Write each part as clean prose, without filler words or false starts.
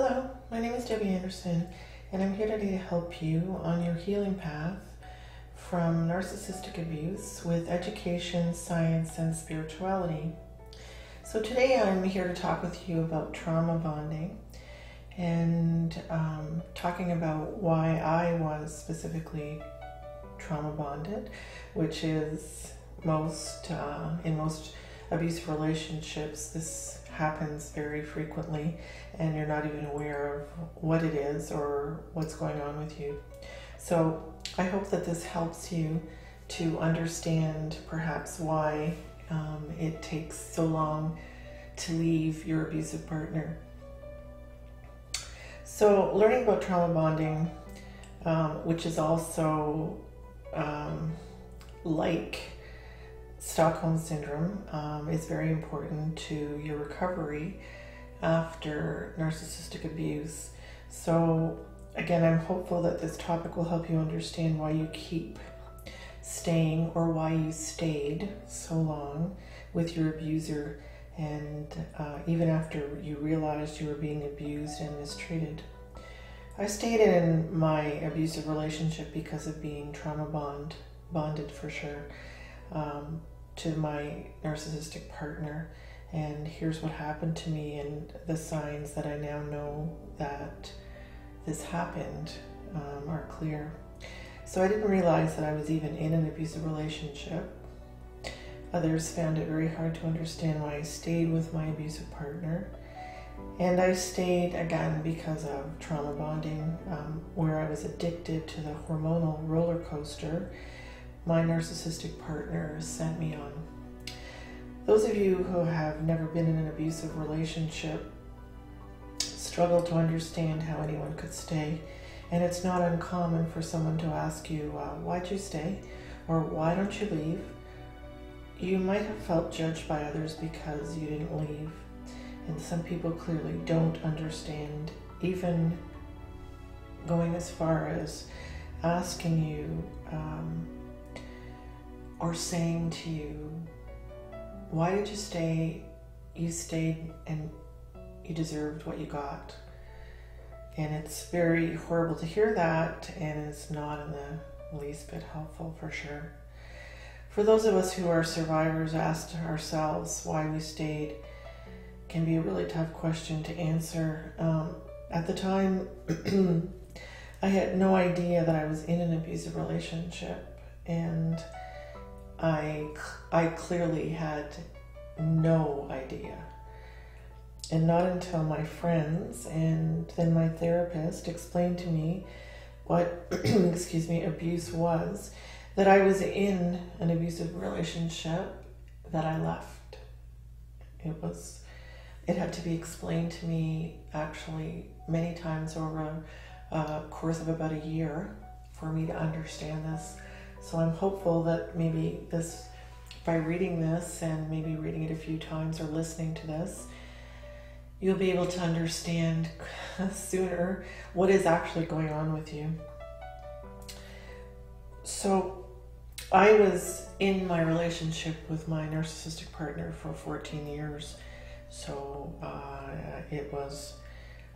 Hello, my name is Debbie Anderson, and I'm here today to help you on your healing path from narcissistic abuse with education, science, and spirituality. So today I'm here to talk with you about trauma bonding and talking about why I was specifically trauma bonded, which is in most abusive relationships, this happens very frequently, and you're not even aware of what it is or what's going on with you. So I hope that this helps you to understand perhaps why it takes so long to leave your abusive partner. So learning about trauma bonding, which is also like Stockholm syndrome, is very important to your recovery after narcissistic abuse. So again, I'm hopeful that this topic will help you understand why you keep staying or why you stayed so long with your abuser, and even after you realized you were being abused and mistreated. I stayed in my abusive relationship because of being trauma bonded for sure. To my narcissistic partner, and here's what happened to me and the signs that I now know that this happened are clear. So I didn't realize that I was even in an abusive relationship. Others found it very hard to understand why I stayed with my abusive partner, and I stayed again because of trauma bonding, where I was addicted to the hormonal roller coaster my narcissistic partner sent me on. Those of you who have never been in an abusive relationship struggle to understand how anyone could stay, and it's not uncommon for someone to ask you, why'd you stay? Or why don't you leave? You might have felt judged by others because you didn't leave, and some people clearly don't understand, even going as far as asking you or saying to you, why did you stay? You stayed and you deserved what you got. And it's very horrible to hear that, and it's not in the least bit helpful for sure. For those of us who are survivors, asked ourselves why we stayed can be a really tough question to answer. At the time, I had no idea that I was in an abusive relationship, and I clearly had no idea. And not until my friends and then my therapist explained to me what abuse was, that I was in an abusive relationship, that I left. It had to be explained to me actually many times over a course of about a year for me to understand this. So I'm hopeful that maybe this, by reading this and maybe reading it a few times or listening to this, you'll be able to understand sooner what is actually going on with you. So I was in my relationship with my narcissistic partner for 14 years. So it was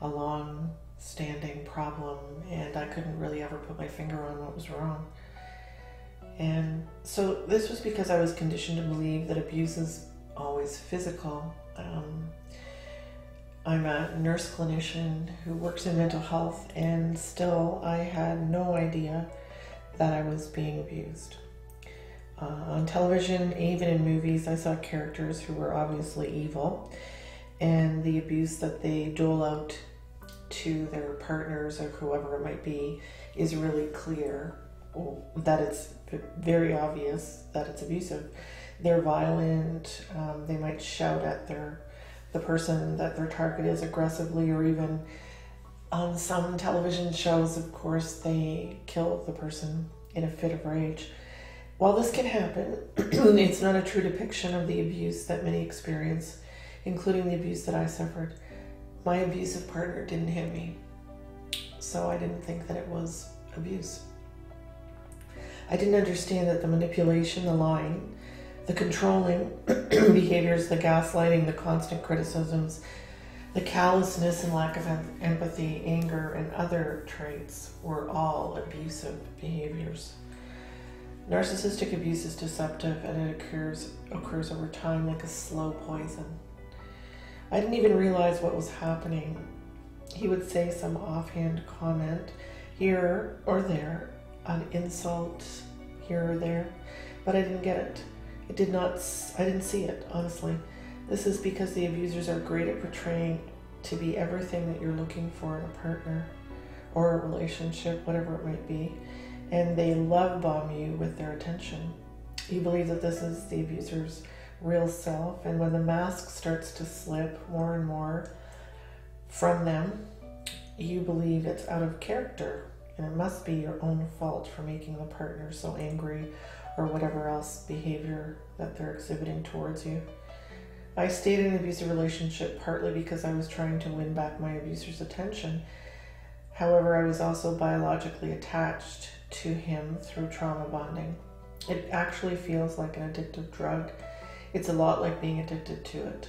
a long-standing problem, and I couldn't really ever put my finger on what was wrong. And so this was because I was conditioned to believe that abuse is always physical. I'm a nurse clinician who works in mental health, and still I had no idea that I was being abused. On television, even in movies, I saw characters who were obviously evil, and the abuse that they dole out to their partners or whoever it might be is really clear. That it's very obvious that it's abusive. They're violent, they might shout at the person that their target is aggressively, or even on some television shows, of course, they kill the person in a fit of rage. While this can happen, it's not a true depiction of the abuse that many experience, including the abuse that I suffered. My abusive partner didn't hit me, so I didn't think that it was abuse. I didn't understand that the manipulation, the lying, the controlling behaviors, the gaslighting, the constant criticisms, The callousness and lack of empathy, anger, and other traits were all abusive behaviors. Narcissistic abuse is deceptive, and it occurs over time like a slow poison. I didn't even realize what was happening. He would say some offhand comment here or there, an insult here or there, but I didn't get it. I didn't see it, honestly. This is because the abusers are great at portraying to be everything that you're looking for in a partner or a relationship, whatever it might be, and they love bomb you with their attention. You believe that this is the abuser's real self, and when the mask starts to slip more and more from them, you believe it's out of character and it must be your own fault for making the partner so angry or whatever else behavior that they're exhibiting towards you. I stayed in an abusive relationship partly because I was trying to win back my abuser's attention. However, I was also biologically attached to him through trauma bonding. It actually feels like an addictive drug. It's a lot like being addicted to it,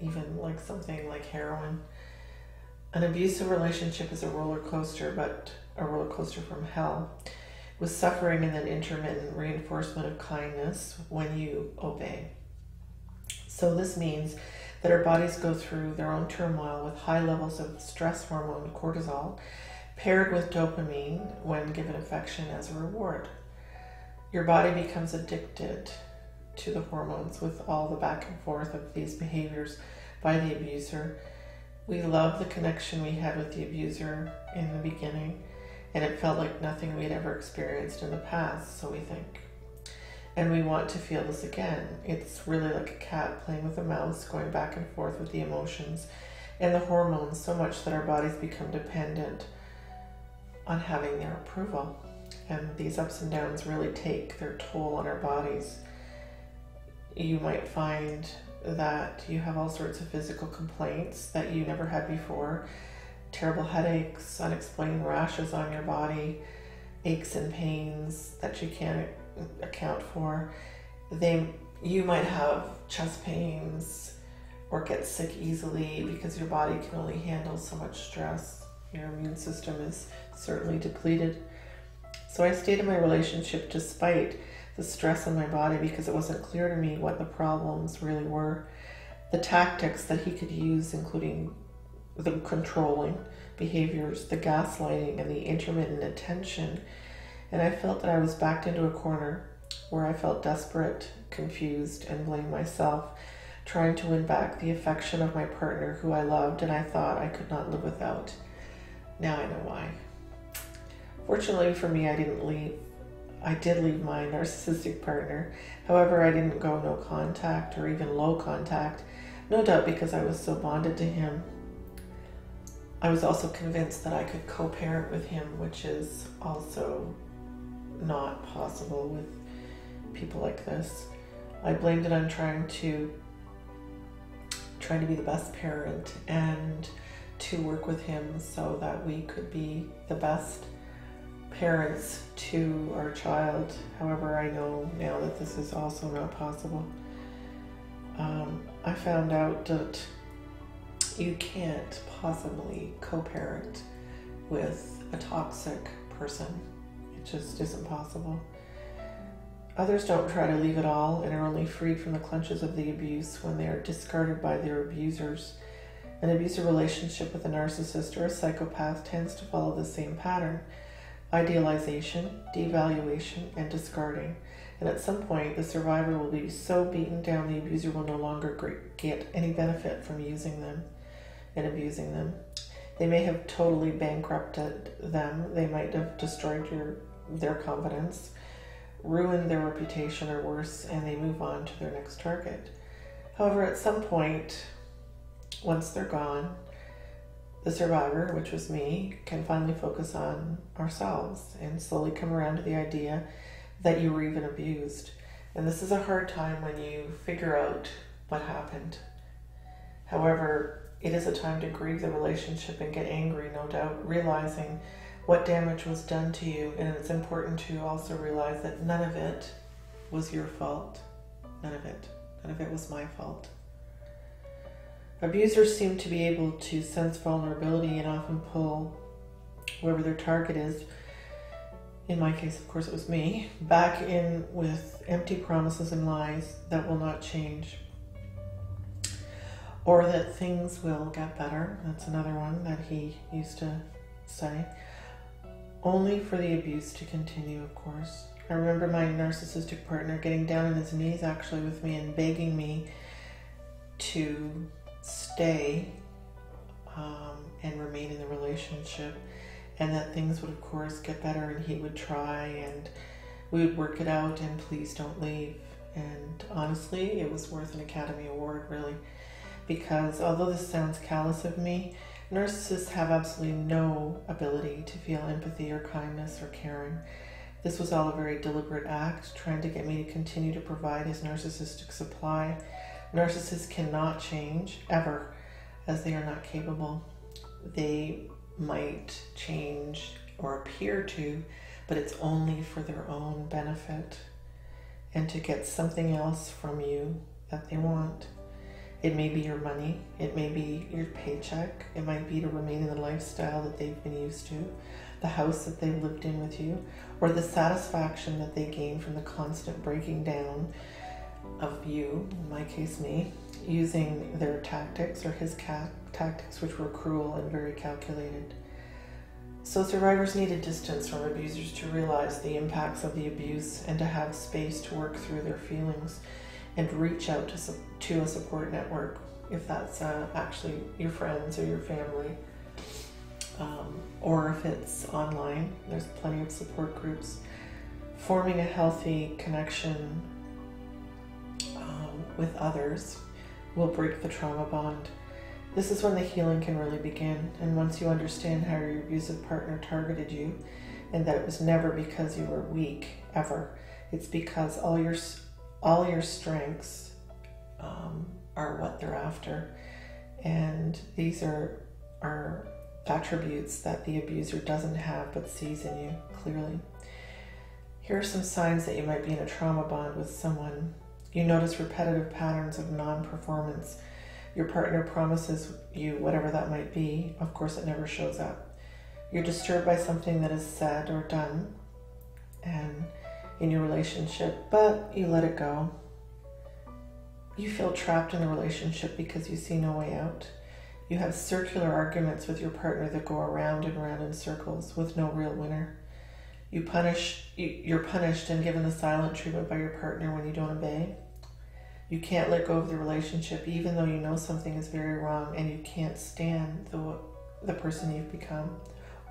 even like something like heroin. An abusive relationship is a roller coaster, but a roller coaster from hell, with suffering and then intermittent reinforcement of kindness when you obey. So this means that our bodies go through their own turmoil with high levels of stress hormone cortisol paired with dopamine when given affection as a reward. Your body becomes addicted to the hormones with all the back and forth of these behaviors by the abuser. We love the connection we had with the abuser in the beginning, and it felt like nothing we'd ever experienced in the past, so we think. And we want to feel this again. It's really like a cat playing with a mouse, going back and forth with the emotions and the hormones so much that our bodies become dependent on having their approval. And these ups and downs really take their toll on our bodies. You might find that you have all sorts of physical complaints that you never had before. Terrible headaches, unexplained rashes on your body, aches and pains that you can't account for. You might have chest pains or get sick easily because your body can only handle so much stress. Your immune system is certainly depleted. So I stayed in my relationship despite the stress on my body because it wasn't clear to me what the problems really were. The tactics that he could use, including the controlling behaviors, the gaslighting, and the intermittent attention. And I felt that I was backed into a corner where I felt desperate, confused, and blamed myself, trying to win back the affection of my partner who I loved and I thought I could not live without. Now I know why. Fortunately for me, I did leave my narcissistic partner. However, I didn't go no contact or even low contact, no doubt because I was so bonded to him. I was also convinced that I could co-parent with him, which is also not possible with people like this. I blamed it on trying to be the best parent and to work with him so that we could be the best parents to our child. However, I know now that this is also not possible. I found out that you can't possibly co-parent with a toxic person. It just isn't possible. Others don't try to leave it all and are only freed from the clutches of the abuse when they are discarded by their abusers. An abusive relationship with a narcissist or a psychopath tends to follow the same pattern: idealization, devaluation, and discarding. And at some point, the survivor will be so beaten down the abuser will no longer get any benefit from using them and abusing them. They may have totally bankrupted them. They might have destroyed their confidence, ruined their reputation, or worse, and they move on to their next target. However, at some point, once they're gone, the survivor, which was me, can finally focus on ourselves and slowly come around to the idea that you were even abused. And this is a hard time when you figure out what happened. However, it is a time to grieve the relationship and get angry, no doubt, realizing what damage was done to you. And it's important to also realize that none of it was your fault. None of it. None of it was my fault. Abusers seem to be able to sense vulnerability and often pull whoever their target is, in my case, of course, it was me, back in with empty promises and lies that will not change. Or that things will get better. That's another one that he used to say. Only for the abuse to continue, of course. I remember my narcissistic partner getting down on his knees actually with me and begging me to stay and remain in the relationship, and that things would of course get better and he would try and we would work it out and please don't leave. And honestly, it was worth an Academy Award, really, because although this sounds callous of me, narcissists have absolutely no ability to feel empathy or kindness or caring. This was all a very deliberate act, trying to get me to continue to provide his narcissistic supply. Narcissists cannot change, ever, as they are not capable. They might change or appear to, but it's only for their own benefit and to get something else from you that they want. It may be your money, it may be your paycheck, it might be to remain in the lifestyle that they've been used to, the house that they've lived in with you, or the satisfaction that they gain from the constant breaking down of you, in my case me, using their tactics or his tactics, which were cruel and very calculated. So survivors needed distance from abusers to realize the impacts of the abuse and to have space to work through their feelings and reach out to a support network, if that's actually your friends or your family, or if it's online. There's plenty of support groups. Forming a healthy connection with others will break the trauma bond. This is when the healing can really begin, and once you understand how your abusive partner targeted you and that it was never because you were weak, ever. It's because all your strengths are what they're after, and these are attributes that the abuser doesn't have but sees in you clearly. Here are some signs that you might be in a trauma bond with someone. You notice repetitive patterns of non-performance. Your partner promises you whatever that might be. Of course, it never shows up. You're disturbed by something that is said or done and in your relationship, but you let it go. You feel trapped in the relationship because you see no way out. You have circular arguments with your partner that go around and around in circles with no real winner. You're punished and given the silent treatment by your partner when you don't obey. You can't let go of the relationship even though you know something is very wrong, and you can't stand the person you've become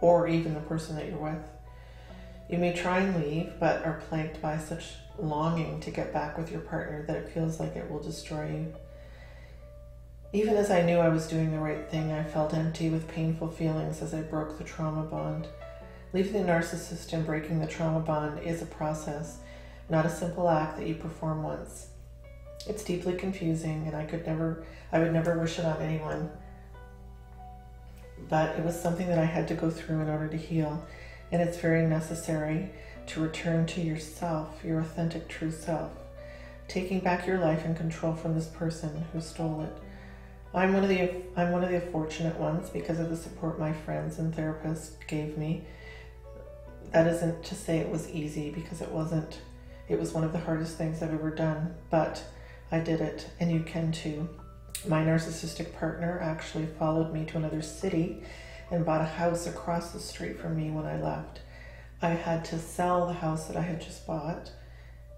or even the person that you're with. You may try and leave, but are plagued by such longing to get back with your partner that it feels like it will destroy you. Even as I knew I was doing the right thing, I felt empty with painful feelings as I broke the trauma bond. Leaving the narcissist and breaking the trauma bond is a process, not a simple act that you perform once. It's deeply confusing, and I would never wish it on anyone. But it was something that I had to go through in order to heal. And it's very necessary to return to yourself, your authentic true self, taking back your life and control from this person who stole it. I'm one of the fortunate ones because of the support my friends and therapists gave me. That isn't to say it was easy, because it wasn't. It was one of the hardest things I've ever done, but I did it, and you can too. My narcissistic partner actually followed me to another city and bought a house across the street from me when I left. I had to sell the house that I had just bought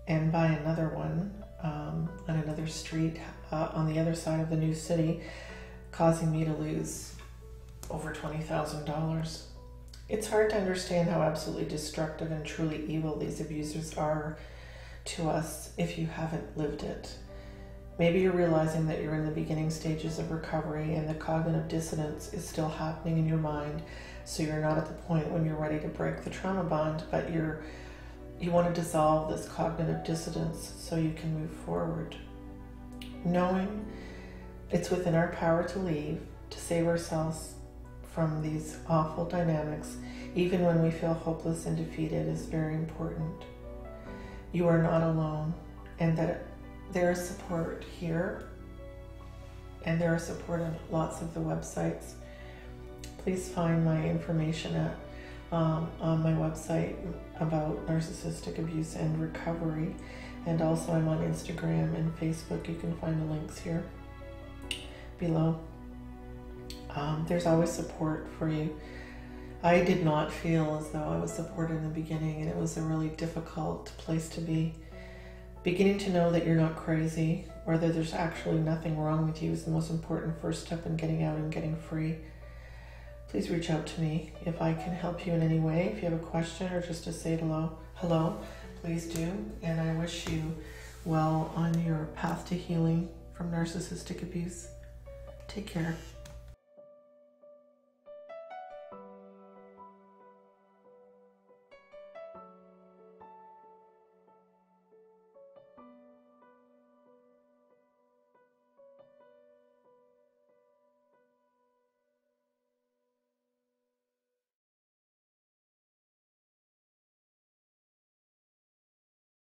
and buy another one on another street on the other side of the new city, causing me to lose over $20,000. It's hard to understand how absolutely destructive and truly evil these abusers are to us if you haven't lived it. Maybe you're realizing that you're in the beginning stages of recovery and the cognitive dissonance is still happening in your mind, so you're not at the point when you're ready to break the trauma bond, but you want to dissolve this cognitive dissonance so you can move forward. Knowing it's within our power to leave, to save ourselves from these awful dynamics, even when we feel hopeless and defeated, is very important. You are not alone, and that there is support here and there are support on lots of the websites. Please find my information at on my website about narcissistic abuse and recovery, and also I'm on Instagram and Facebook. You can find the links here below. There's always support for you. I did not feel as though I was supported in the beginning, and it was a really difficult place to be. Beginning to know that you're not crazy, or that there's actually nothing wrong with you, is the most important first step in getting out and getting free. Please reach out to me if I can help you in any way. If you have a question or just to say hello, please do. And I wish you well on your path to healing from narcissistic abuse. Take care.